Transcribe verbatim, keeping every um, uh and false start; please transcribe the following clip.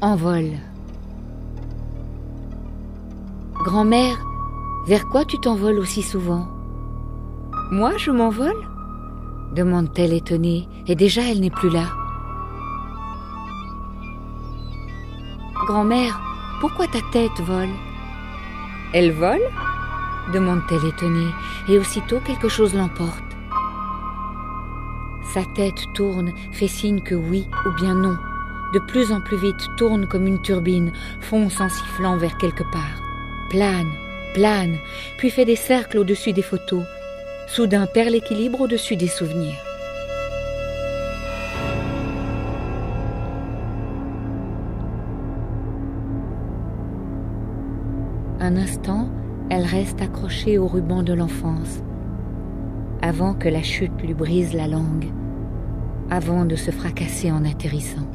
en vol. « Grand-mère, vers quoi tu t'envoles aussi souvent ?»« Moi, je m'envole ?» demande-t-elle étonnée, et déjà elle n'est plus là. « Grand-mère, pourquoi ta tête vole ?»« Elle vole ?» demande-t-elle étonnée, et aussitôt quelque chose l'emporte. Sa tête tourne, fait signe que oui ou bien non. De plus en plus vite, tourne comme une turbine, fonce en sifflant vers quelque part. Plane, plane, puis fait des cercles au-dessus des photos. Soudain perd l'équilibre au-dessus des souvenirs. Un instant, elle reste accrochée au ruban de l'enfance, avant que la chute lui brise la langue, avant de se fracasser en atterrissant.